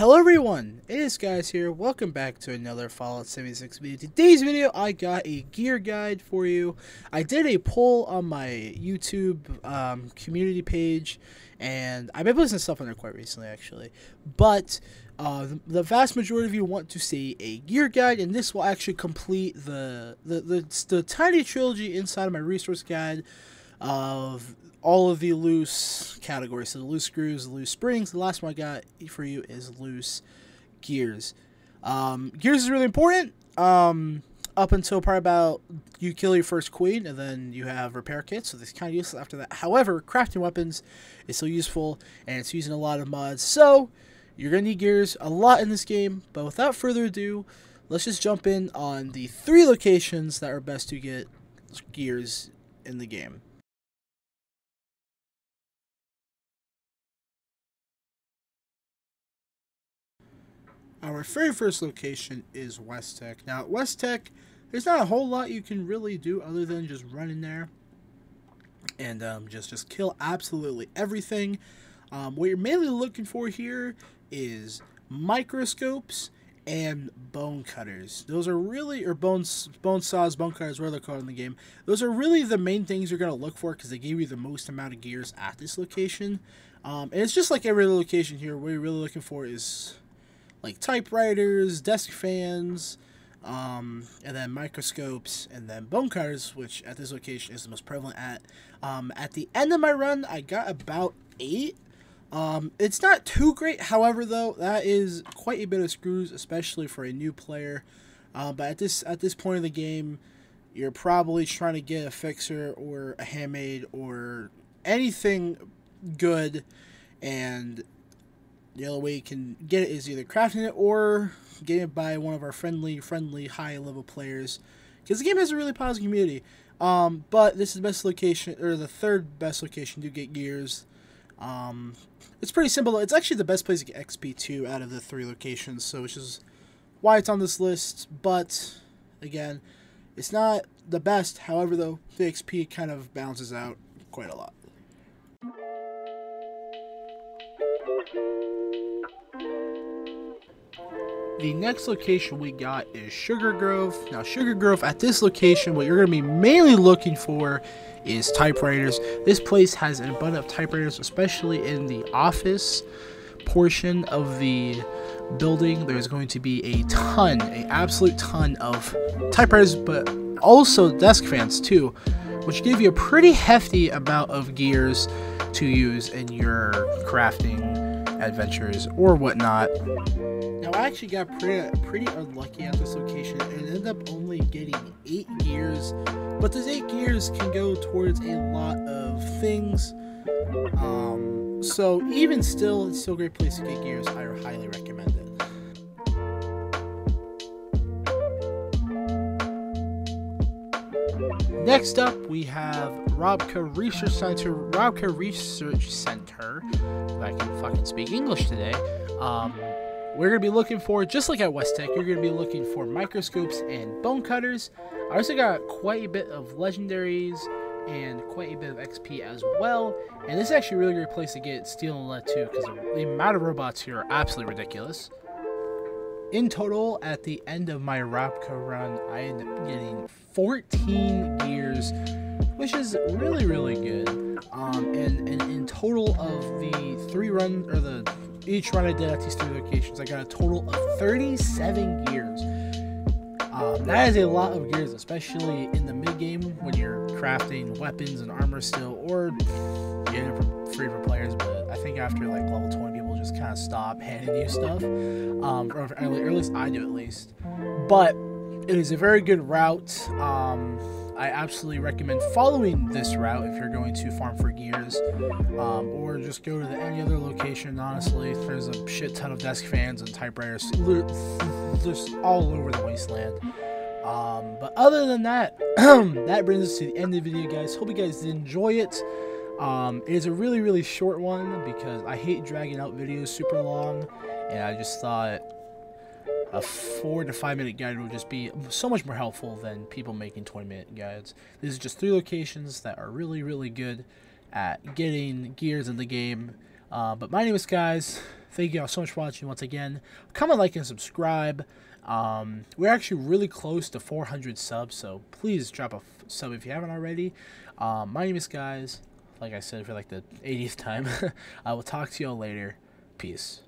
Hello everyone, it is Guys here. Welcome back to another Fallout 76 video. Today's video, I got a gear guide for you. I did a poll on my YouTube community page, and I've been posting stuff on there quite recently, actually. But the vast majority of you want to see a gear guide, and this will actually complete the tiny trilogy inside of my resource guide of all of the loose categories. So the loose screws, the loose springs. The last one I got for you is loose gears. Gears is really important up until probably about you kill your first queen, and then you have repair kits, so this is kind of useless after that. However, crafting weapons is still useful, and it's using a lot of mods, so you're gonna need gears a lot in this game. But without further ado, let's just jump in on the 3 locations that are best to get gears in the game. Our very first location is West Tech. Now, at West Tech, there's not a whole lot you can really do other than just run in there and just kill absolutely everything. What you're mainly looking for here is microscopes and bone cutters. Those are really, or bone saws, bone cutters, whatever they're called in the game. Those are really the main things you're going to look for, because they give you the most amount of gears at this location. And it's just like every other location here. What you're really looking for is like typewriters, desk fans, and then microscopes, and then bone cutters, which at this location is the most prevalent at. At the end of my run, I got about 8. It's not too great, however, though, that is quite a bit of screws, especially for a new player. But at this point in the game, you're probably trying to get a fixer or a handmaid or anything good, and the only way you can get it is either crafting it or getting it by one of our friendly high-level players, because the game has a really positive community. But this is the best location, or the 3rd best location to get gears. It's pretty simple. It's actually the best place to get XP too out of the 3 locations, so which is why it's on this list. But again, it's not the best. However, though, the XP kind of balances out quite a lot. The next location we got is Sugar Grove. Now, Sugar Grove, at this location, what you're going to be mainly looking for is typewriters. This place has an abundance of typewriters, especially in the office portion of the building. There's going to be a ton, an absolute ton of typewriters, but also desk fans too, which give you a pretty hefty amount of gears to use in your crafting adventures or whatnot. Now, I actually got pretty unlucky at this location and ended up only getting 8 gears, but those 8 gears can go towards a lot of things. So even still, it's still a great place to get gears. I highly recommend it. Next up, we have Robco Research Center. Robco Research Center, if I can fucking speak English today. We're going to be looking for, just like at West Tech, you're going to be looking for microscopes and bone cutters. I also got quite a bit of legendaries and quite a bit of XP as well. And this is actually a really great place to get steel and lead too, because the amount of robots here are absolutely ridiculous. In total, at the end of my Robco run, I ended up getting 14 gears, which is really, really good. And in total of the 3 runs, or each run I did at these 3 locations, I got a total of 37 gears. That is a lot of gears, especially in the mid-game when you're crafting weapons and armor still, or yeah, free for players. But I think after like level 20, just kind of stop handing you stuff, or at least I do, at least. But it is a very good route. I absolutely recommend following this route if you're going to farm for gears, or just go to any other location. Honestly, there's a shit ton of desk fans and typewriters just all over the wasteland. But other than that, that brings us to the end of the video, guys. Hope you guys did enjoy it. It is a really, really short one because I hate dragging out videos super long, and I just thought a 4- to 5-minute guide would just be so much more helpful than people making 20-minute guides. This is just 3 locations that are really, really good at getting gears in the game. But my name is guys. Thank you all so much for watching once again. Comment, like, and subscribe. We're actually really close to 400 subs, so please drop a sub if you haven't already. My name is guys. Like I said for like the 80th time. I will talk to you all later. Peace.